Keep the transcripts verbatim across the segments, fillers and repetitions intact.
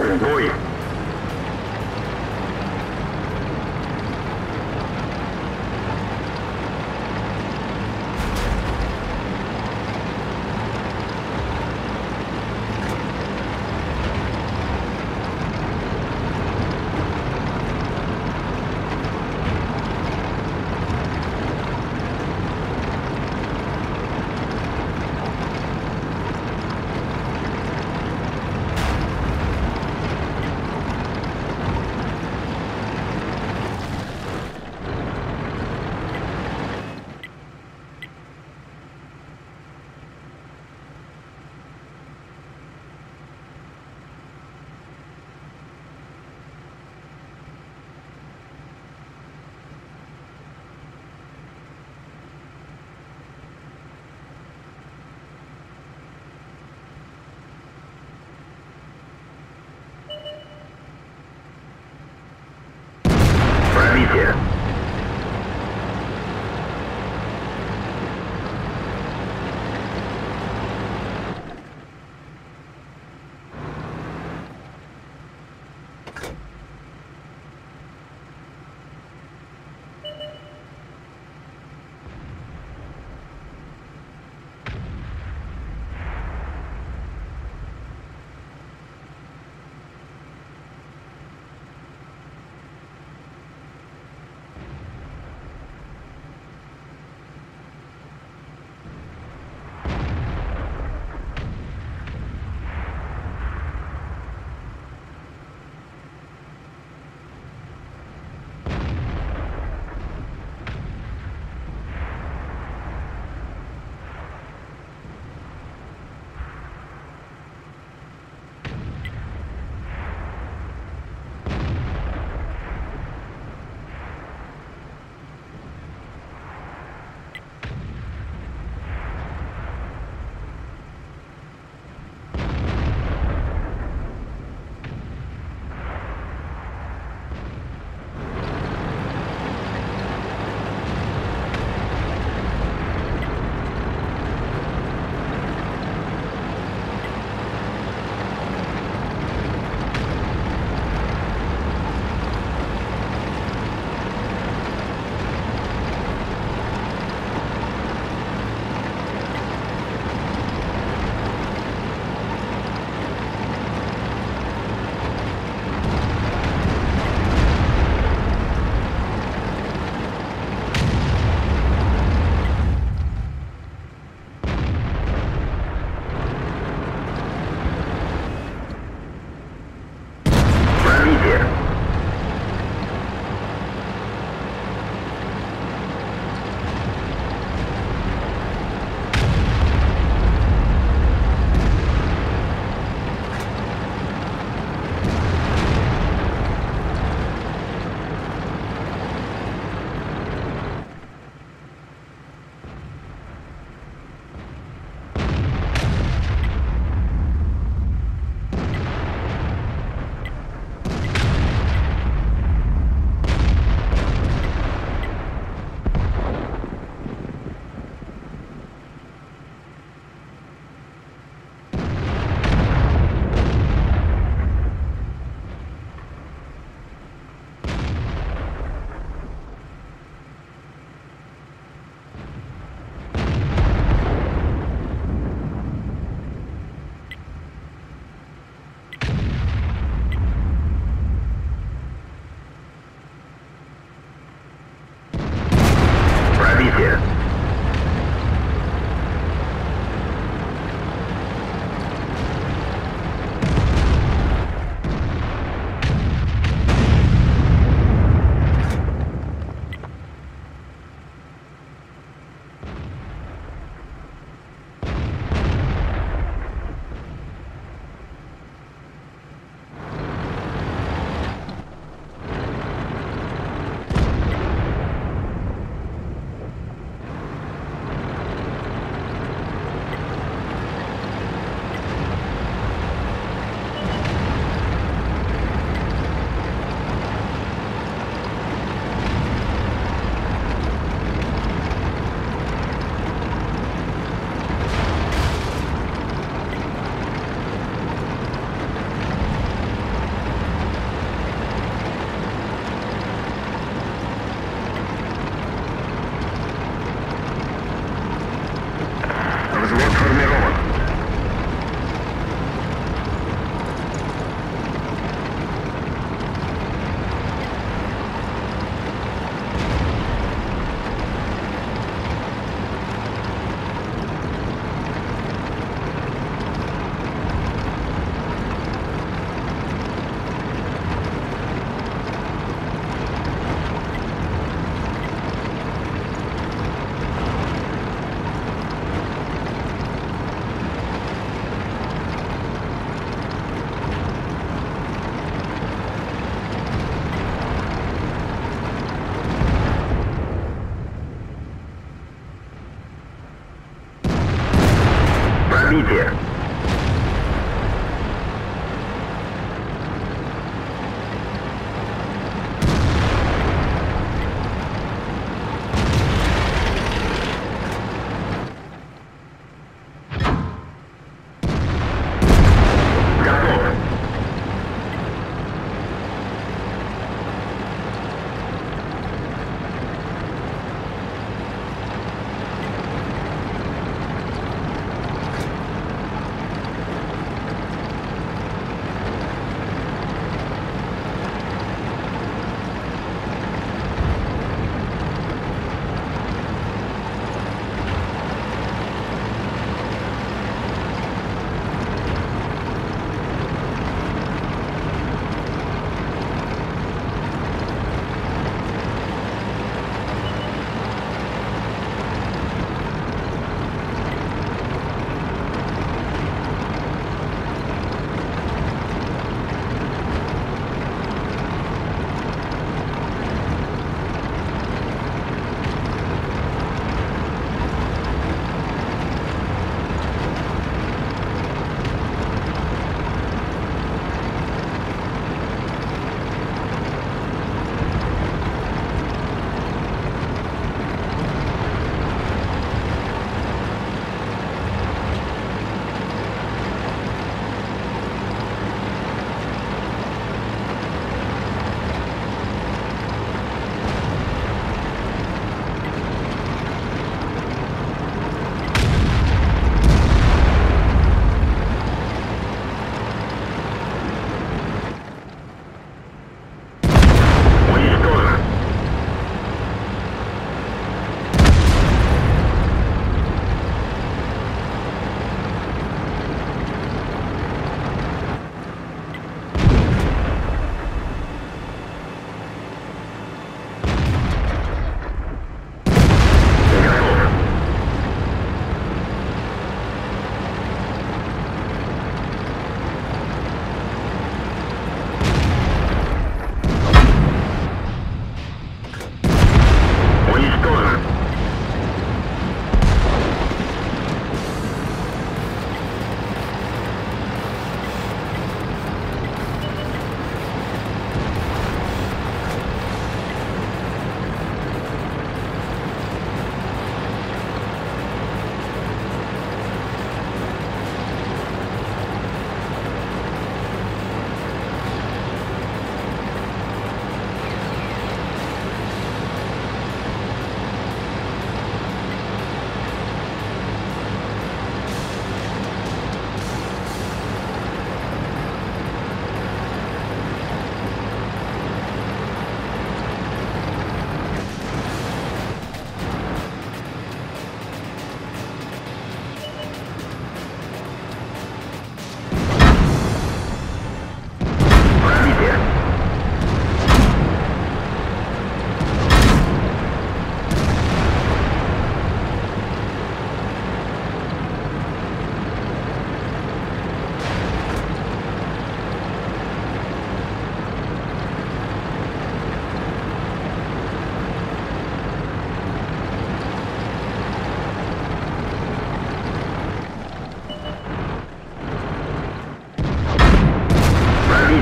Boy.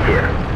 here.